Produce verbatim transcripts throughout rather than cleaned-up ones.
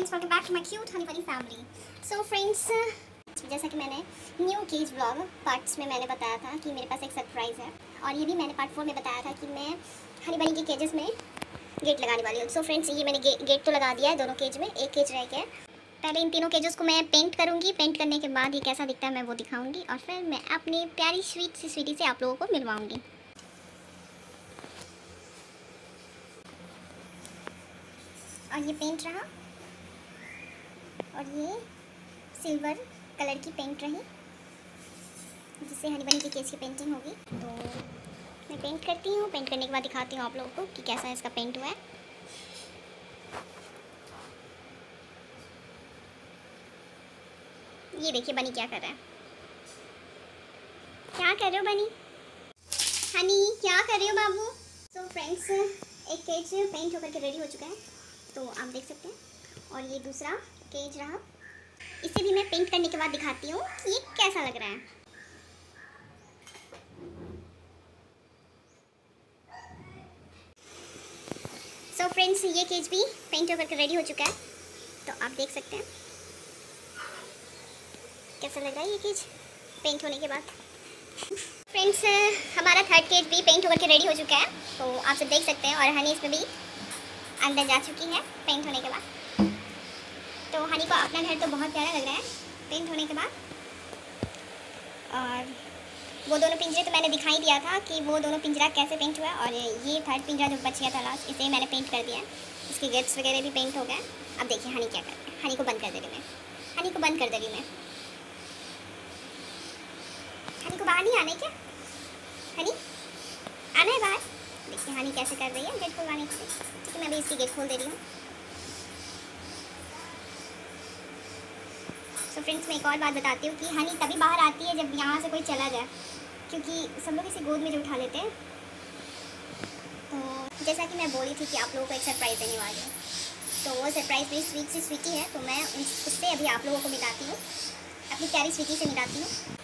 Friends, welcome back to my cute honey bunny family. So friends, जैसा कि मैंने new cage blog parts में मैंने बताया था कि मेरे पास एक सरप्राइज़ है, और ये भी मैंने पार्ट फोर में बताया था कि मैं हनी बनी के केजेस में गेट लगाने वाली हूँ। सो फ्रेंड्स, ये मैंने गे, गेट तो लगा दिया है दोनों केज में, एक केज रह गया। पहले इन तीनों केजेस को मैं पेंट करूँगी, पेंट करने के बाद ये कैसा दिखता है मैं वो दिखाऊँगी, और फिर मैं अपनी प्यारी स्वीट सी स्वीटी से आप लोगों को मिलवाऊँगी। और ये पेंट रहा, और ये सिल्वर कलर की पेंट रही जिससे हनी बनी के केज की पेंटिंग होगी। तो मैं पेंट करती हूँ, पेंट करने के बाद दिखाती हूँ आप लोगों को कि कैसा इसका पेंट हुआ है। ये देखिए बनी क्या कर रहा है, क्या कर रहे हो बनी? हनी क्या कर रहे हो बाबू? तो फ्रेंड्स, एक केज पेंट होकर के रेडी हो चुका है, तो आप देख सकते हैं। और ये दूसरा केज रहा, इसे भी मैं पेंट करने के बाद दिखाती हूँ कि ये कैसा लग रहा है। सो so फ्रेंड्स, ये केज भी पेंट होकर के रेडी हो चुका है, तो आप देख सकते हैं कैसा लग रहा है ये केज पेंट होने के बाद। फ्रेंड्स, हमारा थर्ड केज भी पेंट होकर के रेडी हो चुका है, तो आप सब देख सकते हैं। और हनी इसमें भी अंदर जा चुकी है पेंट होने के बाद। तो हनी को अपना घर तो बहुत प्यारा लग रहा है पेंट होने के बाद। और वो दोनों पिंजरे तो मैंने दिखाई दिया था कि वो दोनों पिंजरा कैसे पेंट हुआ, और ये थर्ड पिंजरा जो बच गया था लास्ट, इसे मैंने पेंट कर दिया। इसके गेट्स वगैरह भी पेंट हो गए। अब देखिए हनी क्या कर रही है। हनी को बंद कर दे रही मैं हनी को बंद कर दे रही मैं हनी को बाहर नहीं आने क्या? हनी आना है बाहर? देखिए हनी कैसे कर रही है गेट खोलवाने के लिए। ठीक है, मैं भी इसकी गेट खोल दे रही हूँ। सो फ्रेंड्स, मैं एक और बात बताती हूँ कि हनी तभी बाहर आती है जब यहाँ से कोई चला जाए, क्योंकि सब लोग इसे गोद में जो उठा लेते हैं। तो जैसा कि मैं बोली थी कि आप लोगों को एक सरप्राइज़ देने वाली हूँ, तो वो सरप्राइज़ मेरी स्वीट सी स्वीटी है। तो मैं उससे अभी आप लोगों को मिलाती हूँ, अपनी प्यारी स्वीटी से मिलाती हूँ।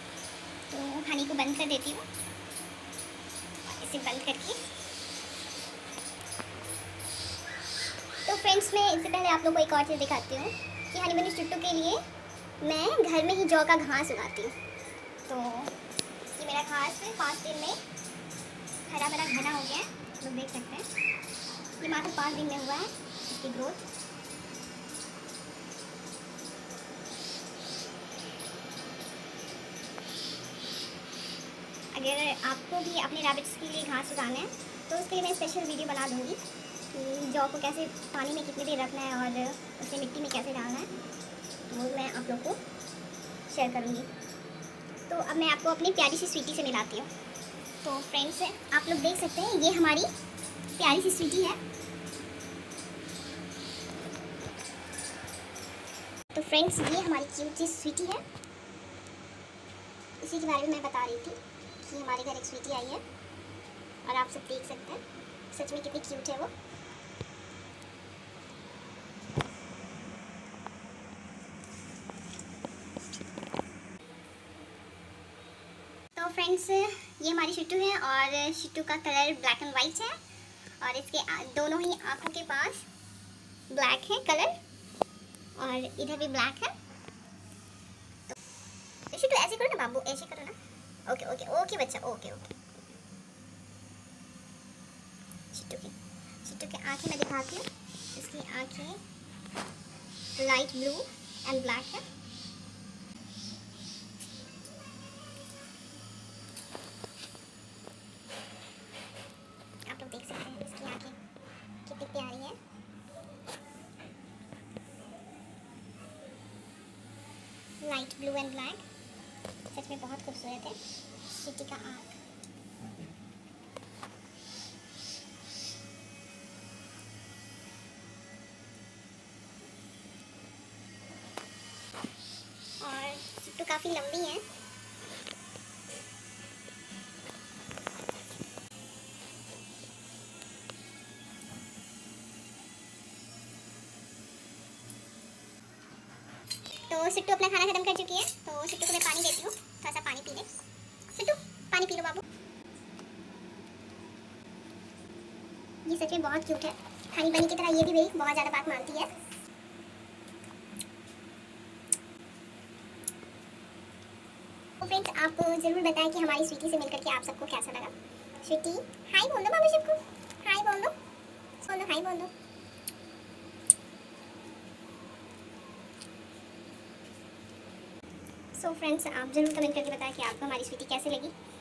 तो हनी को बंद कर देती हूँ, इसे बंद करके। तो फ्रेंड्स, मैं इससे पहले आप लोगों को एक और चीज़ दिखाती हूँ कि हनी बनी चुट्टू के लिए मैं घर में ही जौ का घास उगाती हूँ। तो ये मेरा घास पाँच दिन में हरा भरा घना हो गया है, तो देख सकते हैं ये मात्र पाँच दिन में हुआ है इसकी ग्रोथ। अगर आपको भी अपने रैबिट्स के लिए घास उगाना है तो उसके लिए मैं स्पेशल वीडियो बना दूँगी कि जौ को कैसे पानी में कितनी देर रखना है और उसे मिट्टी में कैसे डालना है, वो मैं आप लोग को शेयर करूँगी। तो अब मैं आपको अपनी प्यारी सी स्वीटी से मिलाती हूँ। तो फ्रेंड्स, आप लोग देख सकते हैं ये हमारी प्यारी सी स्वीटी है। तो फ्रेंड्स, ये हमारी क्यूट सी स्वीटी है। इसी के बारे में मैं बता रही थी कि हमारे घर एक स्वीटी आई है, और आप सब देख सकते हैं सच में कितनी क्यूट है वो। फ्रेंड्स, ये हमारी शिट्टू है, और शिट्टू का कलर ब्लैक एंड वाइट है, और इसके दोनों ही आँखों के पास ब्लैक है कलर, और इधर भी ब्लैक है। तो शिट्टू ऐसे करो ना बाबू, ऐसे करो ना। ओके ओके ओके बच्चा, ओके ओके। शिट्टू की शिट्टू की आँखें मैं दिखाती हूँ। इसकी आँखें लाइट ब्लू एंड ब्लैक है। लाइट ब्लू एंड ब्लैक सच में बहुत खूबसूरत है शिट्टू का आँख। और शिट्टू काफ़ी लंबी है, तो शिट्टू अपना खाना खत्म कर चुकी है। तो शिट्टू को मैं पानी देती हूँ, थोड़ा सा पानी पी ले। शिट्टू पानी पी लो बाबू। ये सच में बहुत क्यूट है। हनी बनी की तरह ये भी मेरी बहुत ज़्यादा बात मानती है। तो फ्रेंड्स आप जरूर बताएं कि हमारी स्वीटी से मिलकर के आप सबको कैसा लगा। स्वीटी हाय बोल दो, बाबू सबको हाय बोल दो, बोल दो हाय बोल दो। सो so फ्रेंड्स आप जरूर कमेंट करके बताएं कि आपको हमारी स्वीटी कैसे लगी।